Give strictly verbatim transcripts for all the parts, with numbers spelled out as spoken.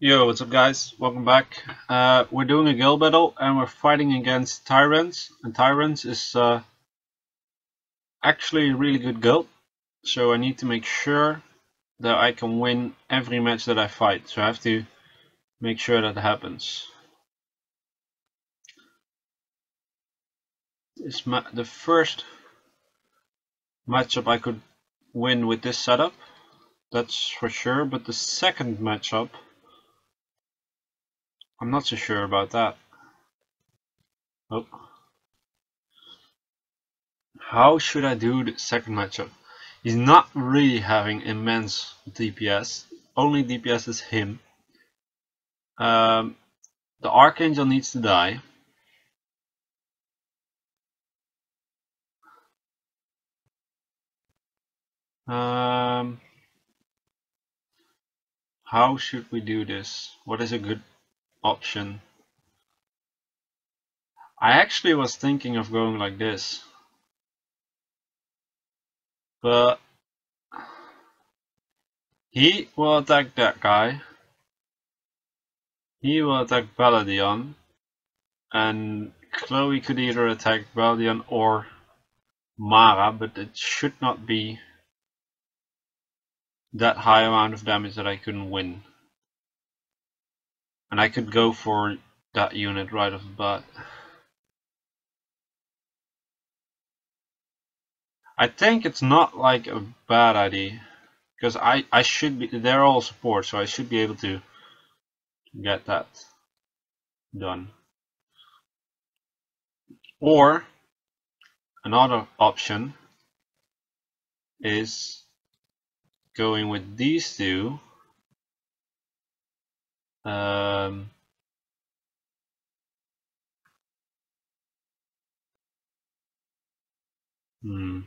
Yo, what's up guys, welcome back. Uh, we're doing a guild battle and we're fighting against Tyrants, and Tyrants is uh, actually a really good guild, so I need to make sure that I can win every match that I fight, so I have to make sure that happens. This ma the first matchup I could win with this setup, that's for sure, but the second matchup I'm not so sure about that. Oh. How should I do the second matchup? He's not really having immense D P S. Only D P S is him. Um, the Archangel needs to die. Um, how should we do this? What is a good option? I actually was thinking of going like this, but he will attack that guy, he will attack Paladion, and Chloe could either attack Paladion or Mara, but it should not be that high amount of damage that I couldn't win. And I could go for that unit right off the bat. I think it's not like a bad idea, because I, I should be, they're all support, so I should be able to get that done. Or another option is going with these two. Um, hmm.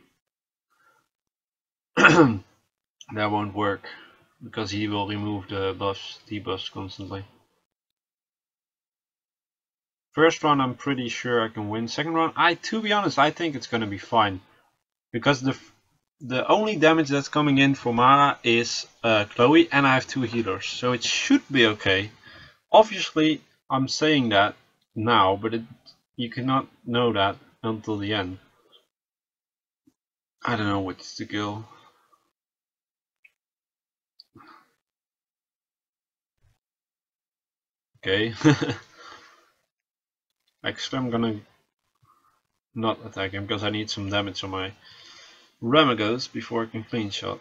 That won't work because he will remove the buffs, debuffs constantly. First round I'm pretty sure I can win. Second round, I to be honest, I think it's gonna be fine, because the the only damage that's coming in for Mara is uh, Chloe, and I have two healers, so it should be okay. Obviously, I'm saying that now, but it, you cannot know that until the end. I don't know what's the goal. Okay. Actually, I'm gonna not attack him because I need some damage on my Ramagos before I can clean shot.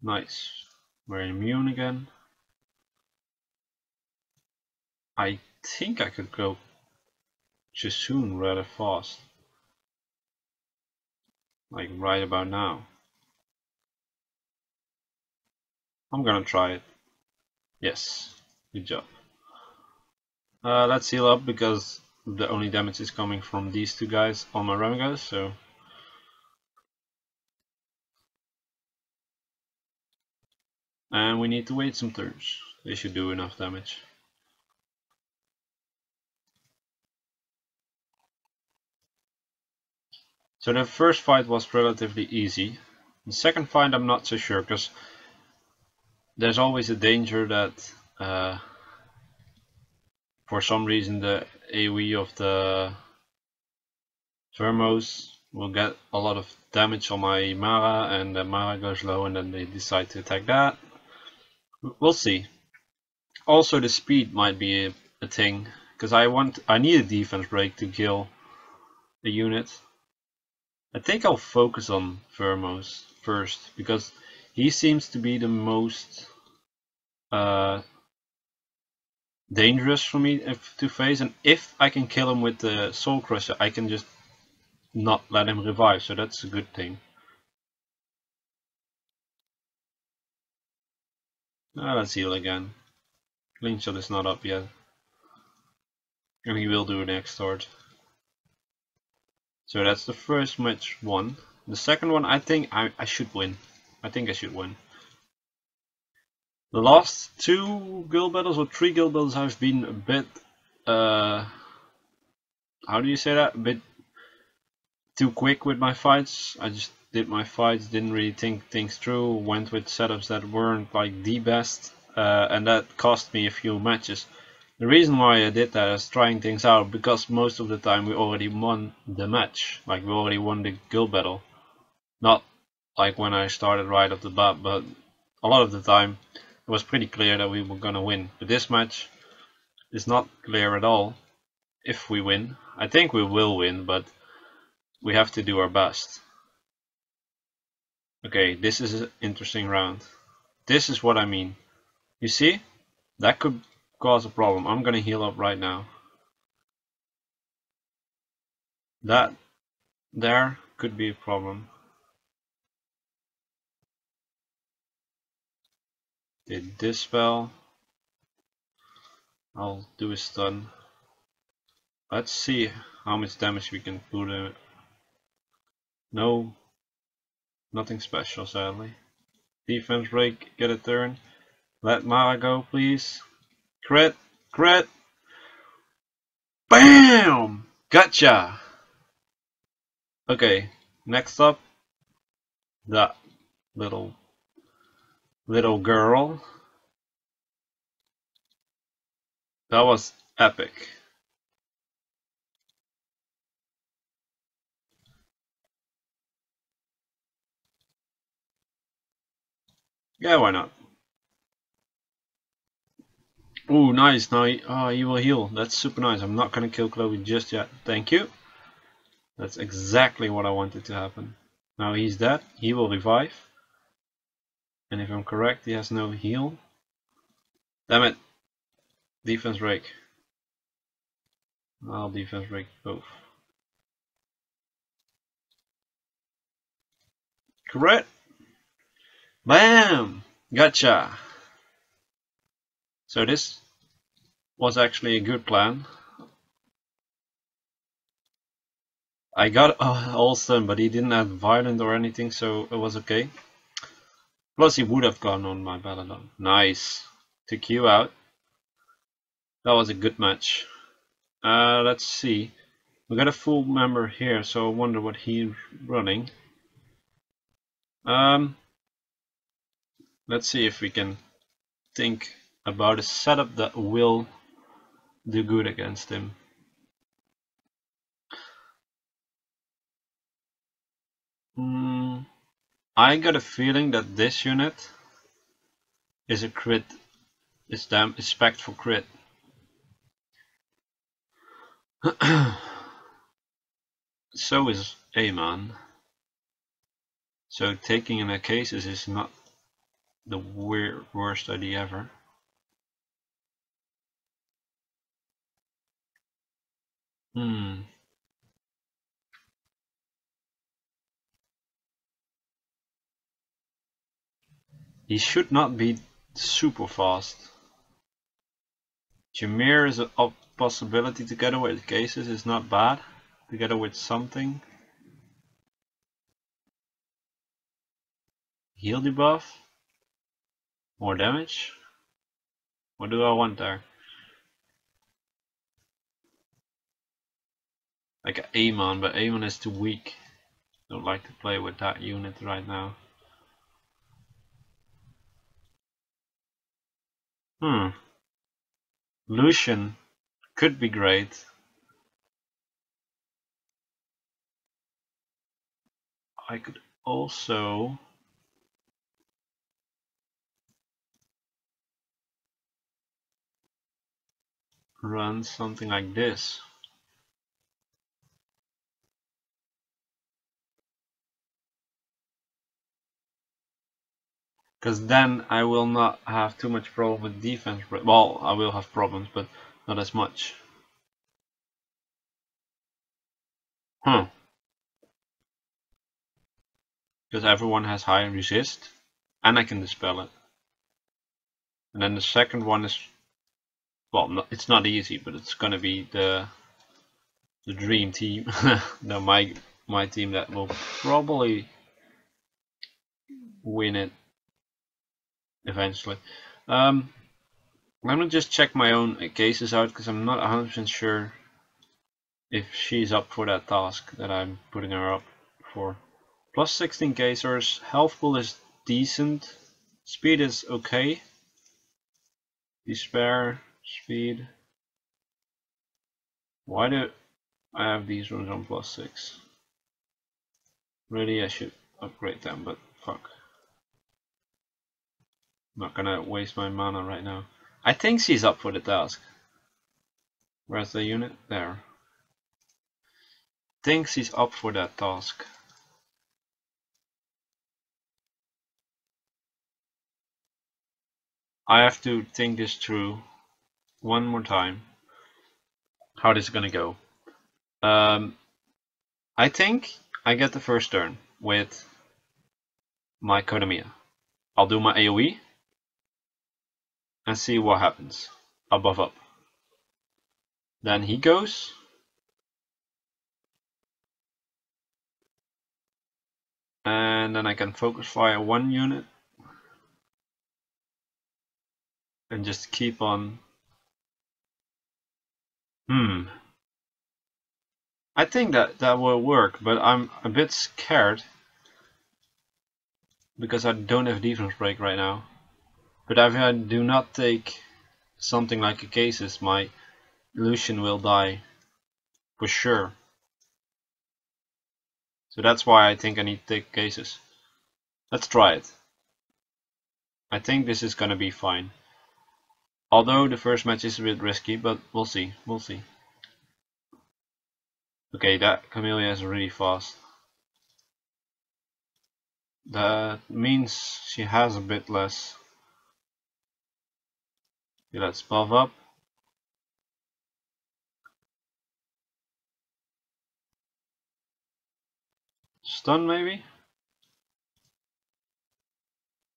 Nice. We're immune again. I think I could go just soon rather fast. Like right about now. I'm gonna try it. Yes. Good job. Uh, let's heal up because the only damage is coming from these two guys on my Ramagos, so and we need to wait some turns. They should do enough damage. So the first fight was relatively easy. The second fight I'm not so sure, because there's always a danger that uh, for some reason the AoE of the Vermos will get a lot of damage on my Mara, and the Mara goes low and then they decide to attack that. We'll see. Also the speed might be a, a thing, because I want I need a defense break to kill a unit. I think I'll focus on Vermos first, because he seems to be the most uh, dangerous for me to face, and if I can kill him with the soul crusher, I can just not let him revive, so that's a good thing. Ah, let's heal again. Linkshot is not up yet, and he will do an X-Tort. So that's the first match won. The second one, I think I, I should win. I think I should win. The last two guild battles, or three guild battles, have been a bit, uh, how do you say that, a bit too quick with my fights. I just did my fights, didn't really think things through, went with setups that weren't like the best, uh, and that cost me a few matches. The reason why I did that is trying things out, because most of the time we already won the match, like we already won the guild battle. Not like when I started right off the bat, but a lot of the time it was pretty clear that we were gonna win. But this match is not clear at all if we win. I think we will win, but we have to do our best. Okay, this is an interesting round. This is what I mean. You see? That could cause a problem. I'm gonna heal up right now. That there could be a problem. Did this spell. I'll do a stun. Let's see how much damage we can put in it. No, nothing special sadly. Defense break, get a turn. Let Mara go please. Crit, crit, bam, gotcha. Okay, next up, that little little girl. That was epic. Yeah, why not? Ooh, nice. Now he, oh, he will heal. That's super nice. I'm not gonna kill Chloe just yet. Thank you. That's exactly what I wanted to happen. Now he's dead. He will revive. And if I'm correct, he has no heal. Damn it. Defense break. I'll defense break both. Correct. Bam! Gotcha. So this was actually a good plan. I got Olsen, but he didn't have violent or anything, so it was okay. Plus he would have gone on my Belladeon. Nice. Took you out. That was a good match. Uh, let's see. We got a full member here, so I wonder what he's running. Um, let's see if we can think about a setup that will do good against him. Mm, I got a feeling that this unit is a crit, is damn is spec'd for crit. So is Aman. So taking in a cases is not the weird, worst idea ever. Hmm. He should not be super fast. Jameer is a possibility together with cases is not bad. Together with something. Heal debuff. More damage. What do I want there? Like Amon, but Amon is too weak. Don't like to play with that unit right now. Hmm. Lushen could be great. I could also run something like this. Because then I will not have too much problem with defense. Well, I will have problems, but not as much. Huh. Because everyone has high resist, and I can dispel it. And then the second one is, well, it's not easy, but it's gonna be the the dream team. No, my my team that will probably win it. Eventually. Um, let me just check my own cases out, because I'm not one hundred percent sure if she's up for that task that I'm putting her up for. Plus sixteen geysers, healthful is decent, speed is okay, despair, speed. Why do I have these ones on plus six? Really, I should upgrade them, but fuck. I'm not gonna waste my mana right now. I think she's up for the task. Where's the unit? There. Thinks he's up for that task. I have to think this through one more time. How this is gonna go? Um, I think I get the first turn with my Kodamia. I'll do my AoE and see what happens. I'll buff up. Then he goes. And then I can focus fire one unit. And just keep on. Hmm. I think that that will work, but I'm a bit scared. Because I don't have defense break right now. But if I do not take something like a cases, my Lushen will die. For sure. So that's why I think I need to take cases. Let's try it. I think this is gonna be fine. Although the first match is a bit risky, but we'll see, we'll see. Okay, that Camilla is really fast. That means she has a bit less. Okay, let's buff up. Stun maybe?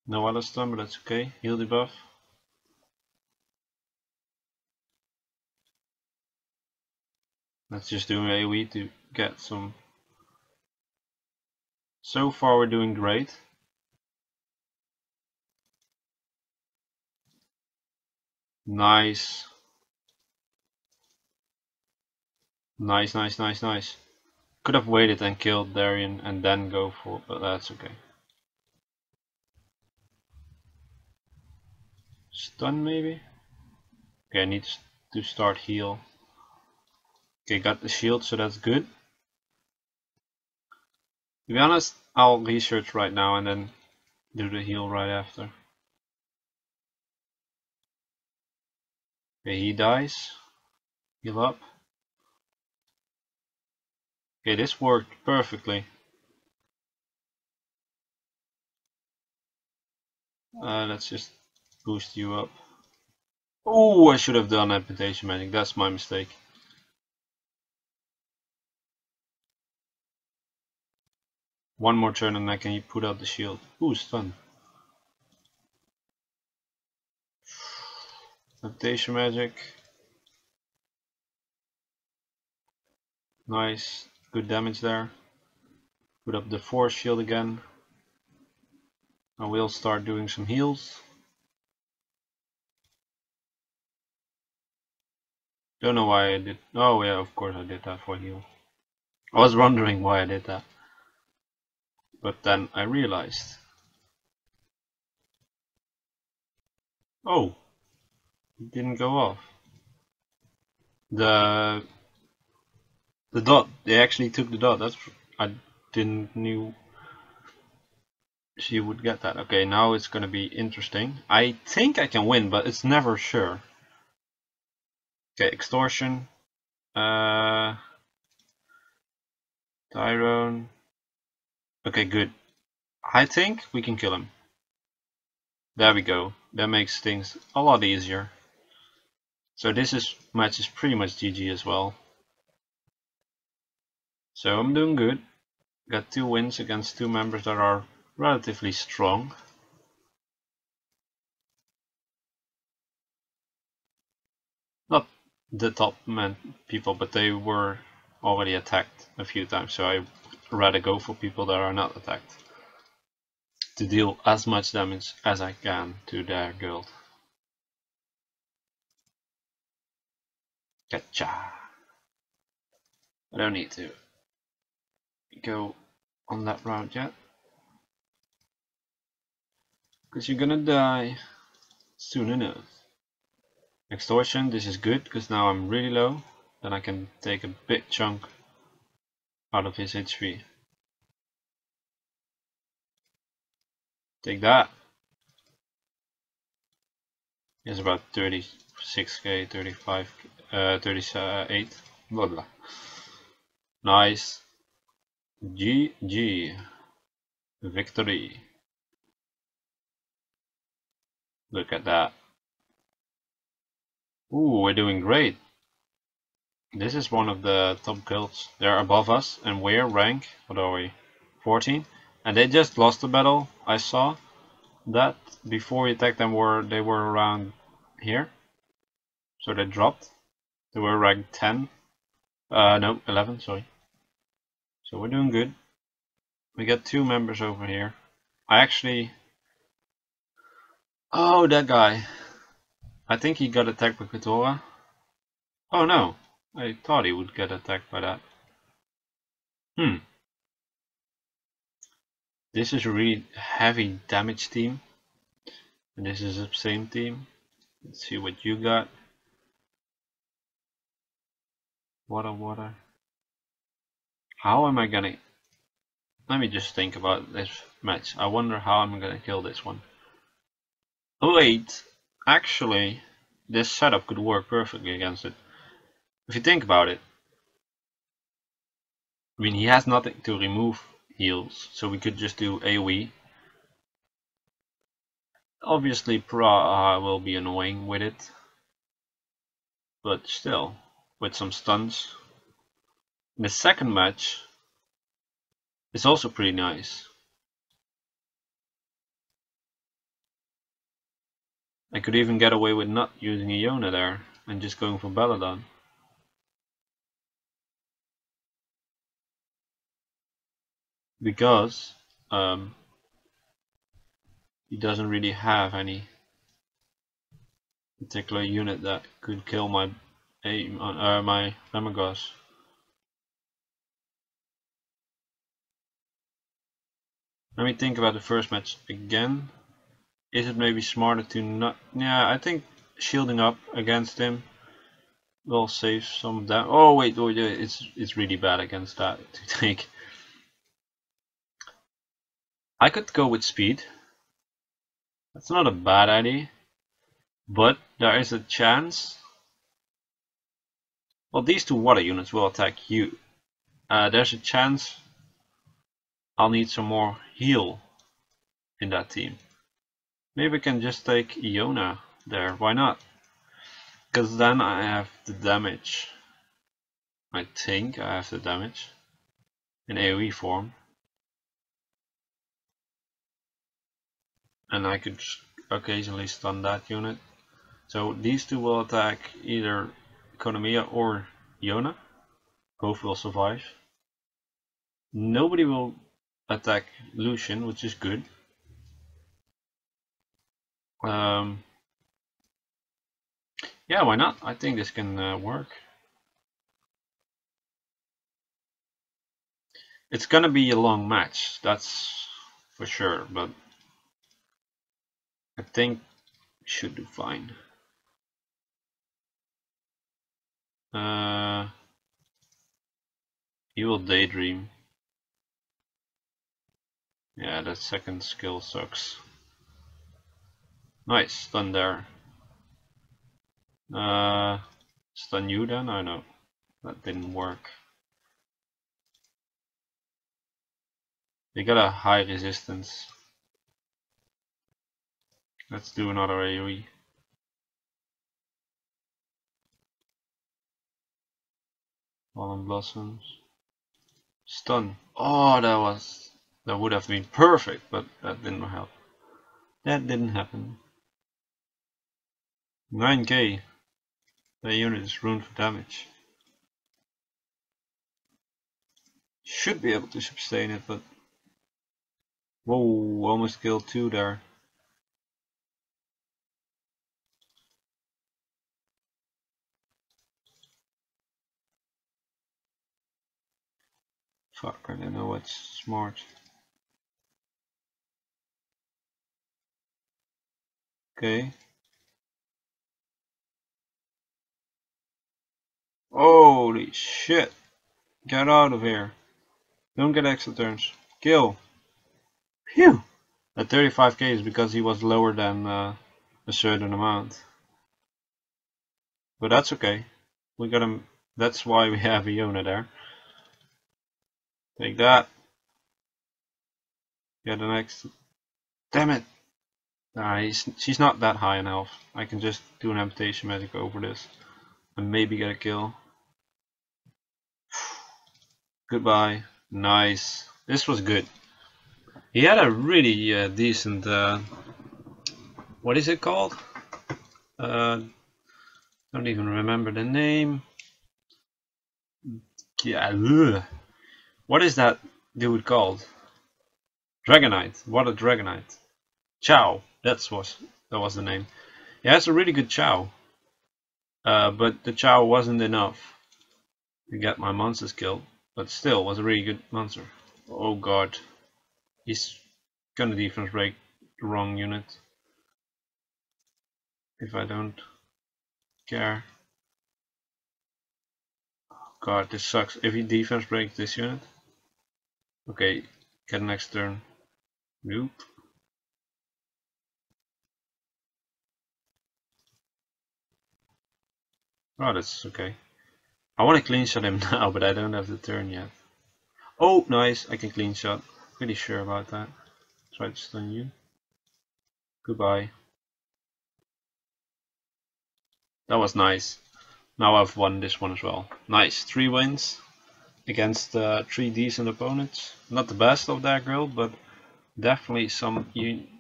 No other stun, but that's okay. Heal debuff. Let's just do an AoE to get some. So far we're doing great. Nice. Nice, nice, nice, nice. Could have waited and killed Darien and then go for it, but that's okay. Stun maybe? Okay, I need to start heal. Okay, got the shield, so that's good. To be honest, I'll research right now and then do the heal right after. Okay, he dies. Heal up. Okay, this worked perfectly. Uh, let's just boost you up. Oh, I should have done amputation magic. That's my mistake. One more turn and I can put out the shield. Ooh, stun. Amputation magic. Nice. Good damage there. Put up the force shield again. I will start doing some heals. Don't know why I did. Oh yeah, of course I did that for heal. I was wondering why I did that. But then I realized. Oh, it didn't go off. The the dot. They actually took the dot. That's I didn't knew she would get that. Okay, now it's gonna be interesting. I think I can win, but it's never sure. Okay, extortion. Uh, Tyrone. Okay, good. I think we can kill him. There we go. That makes things a lot easier. So this is match is pretty much G G as well. So I'm doing good. Got two wins against two members that are relatively strong. Not the top man people, but they were already attacked a few times, so I rather go for people that are not attacked to deal as much damage as I can to their guild. Gotcha. I don't need to go on that route yet, because you're gonna die soon enough. Extortion, this is good because now I'm really low, then I can take a big chunk out of his H P. Take that. He has about thirty-six K, thirty-five, uh, thirty-eight, blah blah. Nice. G G. Victory. Look at that. Ooh, we're doing great. This is one of the top guilds. They're above us and we're rank, what are we, fourteen? And they just lost the battle. I saw that before we attacked them were they were around here. So they dropped. They were rank ten. Uh, no, eleven, sorry. So we're doing good. We got two members over here. I actually... Oh, that guy. I think he got attacked by Kotora. Oh no, I thought he would get attacked by that. Hmm. This is a really heavy damage team. And this is the same team. Let's see what you got. Water, water. How am I gonna... Let me just think about this match. I wonder how I'm gonna kill this one. Wait. Actually, this setup could work perfectly against it. If you think about it, I mean, he has nothing to remove heals, so we could just do AoE. Obviously, Praha will be annoying with it, but still, with some stuns. The second match is also pretty nice. I could even get away with not using Iona there and just going for Belladeon. Because um, he doesn't really have any particular unit that could kill my aim on uh, my Ramagos. Let me think about the first match again. Is it maybe smarter to not... Yeah, I think shielding up against him will save some of that. Oh wait, oh yeah, it's it's really bad against that to take. I could go with speed. That's not a bad idea. But there is a chance. Well, these two water units will attack you. Uh, there's a chance I'll need some more heal in that team. Maybe we can just take Iona there, why not? Because then I have the damage. I think I have the damage in AoE form. And I could occasionally stun that unit. So these two will attack either Konamiya or Iona. Both will survive. Nobody will attack Lushen, which is good. Um, yeah, why not? I think this can uh, work. It's gonna be a long match, that's for sure, but I think we should do fine. Uh, you will daydream. Yeah, that second skill sucks. Nice, stun there. Uh, stun you then? I know. That didn't work. They got a high resistance. Let's do another AoE. Fallen Blossoms. Stun. Oh, that was... That would have been perfect, but that didn't help. That didn't happen. nine K, the unit is ruined for damage. Should be able to sustain it, but... Whoa, almost killed two there. Fuck, I don't know what's smart. Okay. Holy shit. Get out of here. Don't get extra turns. Kill. Phew. At thirty-five K is because he was lower than uh, a certain amount. But that's okay. We got him. That's why we have Iona there. Take that. Get an extra. Damn it. Nah, he's, she's not that high in health. I can just do an amputation magic over this and maybe get a kill. Goodbye. Nice. This was good. He had a really uh, decent, uh, what is it called? Uh, don't even remember the name. Yeah, ugh. What is that dude called? Dragonite. What a Dragonite. Chow. That's was that was the name. He has a really good Chow, uh, but the Chow wasn't enough to get my monsters killed. But still, was a really good monster. Oh god. He's gonna defense break the wrong unit. If I don't care. Oh god, this sucks. If he defense breaks this unit. Okay, get next turn. Nope. Oh, that's okay. I want to clean shot him now, but I don't have the turn yet. Oh, nice! I can clean shot. Pretty sure about that. Try to stun you. Goodbye. That was nice. Now I've won this one as well. Nice, three wins against uh, three decent opponents. Not the best of that guild, but definitely some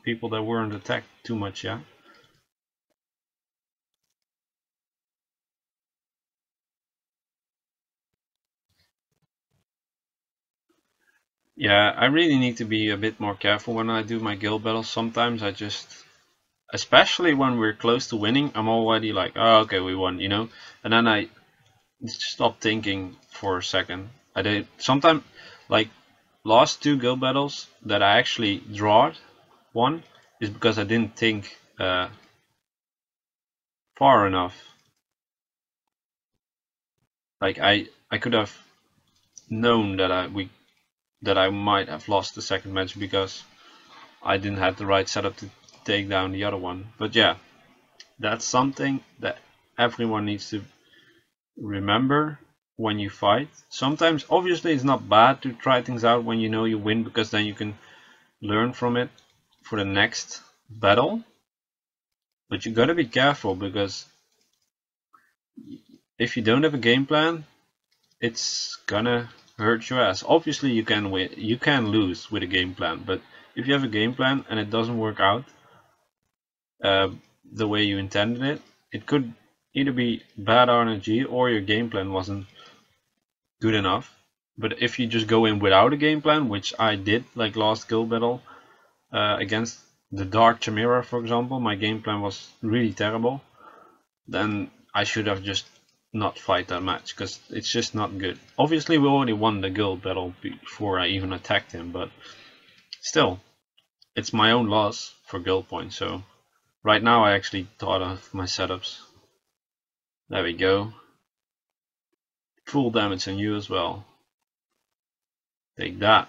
people that weren't attacked too much, yeah. Yeah, I really need to be a bit more careful when I do my guild battles. Sometimes I just, especially when we're close to winning, I'm already like, oh, okay, we won, you know? And then I stop thinking for a second. I did sometimes, like, last two guild battles that I actually drawed, one is because I didn't think uh, far enough. Like, I, I could have known that I we... that I might have lost the second match because I didn't have the right setup to take down the other one. But yeah, that's something that everyone needs to remember when you fight. Sometimes, obviously, it's not bad to try things out when you know you win, because then you can learn from it for the next battle. But you gotta be careful, because if you don't have a game plan, it's gonna hurt your ass. Obviously you can win, you can lose with a game plan, but if you have a game plan and it doesn't work out uh, the way you intended it, it could either be bad R N G or your game plan wasn't good enough. But if you just go in without a game plan, which I did, like last guild battle uh, against the Dark Chimera, for example, my game plan was really terrible, then I should have just not fight that match, because it's just not good. Obviously we already won the guild battle before I even attacked him, but still, it's my own loss for guild points. So right now I actually thought of my setups. There we go. Full damage on you as well. Take that.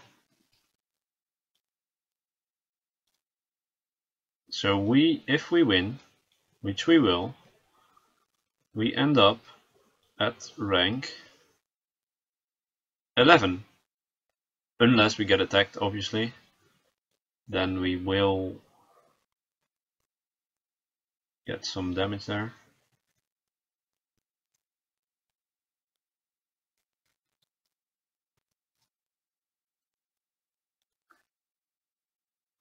So we, if we win, which we will, we end up at rank eleven, unless we get attacked, obviously, then we will get some damage there.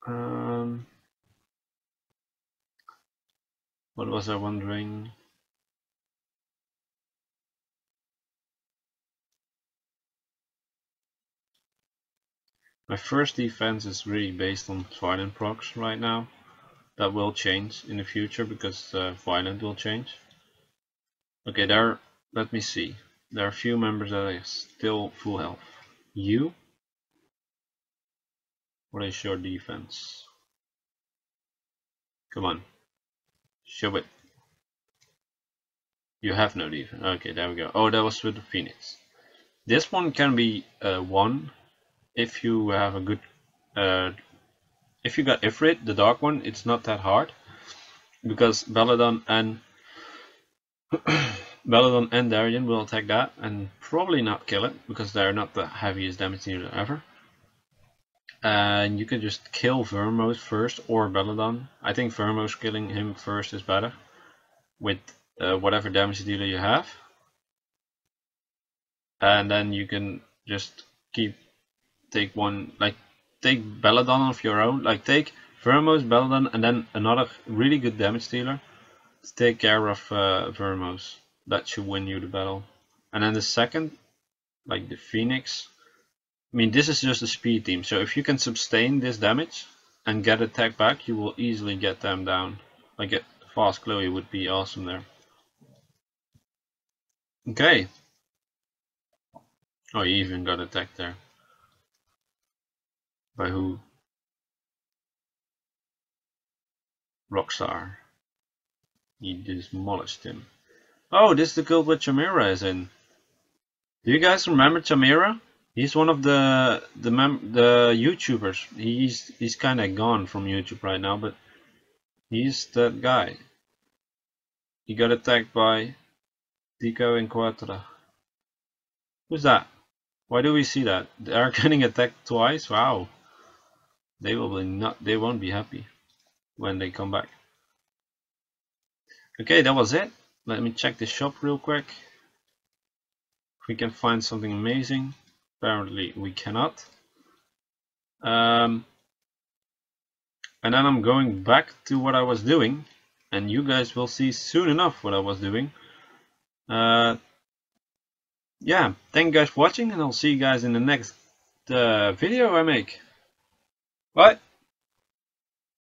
Um, what was I wondering? My first defense is really based on Violent procs right now. That will change in the future because uh, Violent will change. Okay, there, let me see. There are a few members that are still full health. you? What is your defense? Come on. Show it. You have no defense. Okay, there we go. Oh, that was with the Phoenix. This one can be uh, won if you have a good... Uh, if you got Ifrit, the dark one, it's not that hard. Because Belladeon and... Belladeon and Darien will attack that and probably not kill it, because they're not the heaviest damage dealer ever. And you can just kill Vermos first, or Belladeon. I think Vermos killing him first is better, with Uh, whatever damage dealer you have, and then you can just keep take one, like take Belladeon of your own, like take Vermos, Belladeon, and then another really good damage dealer to take care of uh, Vermos. That should win you the battle. And then the second, like the Phoenix, I mean, this is just a speed team, so if you can sustain this damage and get attack back, you will easily get them down. Like a fast Chloe would be awesome there. Okay. Oh, you even got attacked there. By who? Rockstar. He demolished him. Oh, this is the guild where Chamira is in. Do you guys remember Chamira? He's one of the the mem the YouTubers. He's he's kind of gone from YouTube right now, but he's that guy. He got attacked by Dico and Quatra. Who's that? Why do we see that? They are getting attacked twice? Wow. They will be not they won't be happy when they come back. Okay, that was it. Let me check the shop real quick. If we can find something amazing. Apparently we cannot. Um and then I'm going back to what I was doing, and you guys will see soon enough what I was doing. Uh, yeah, thank you guys for watching, and I'll see you guys in the next uh, video I make. Bye!